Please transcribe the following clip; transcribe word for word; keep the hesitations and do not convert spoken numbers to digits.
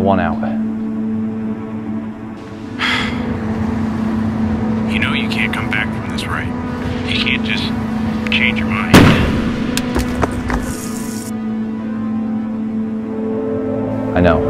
want out. You know you can't come back from this, right? You can't just change your mind. I know.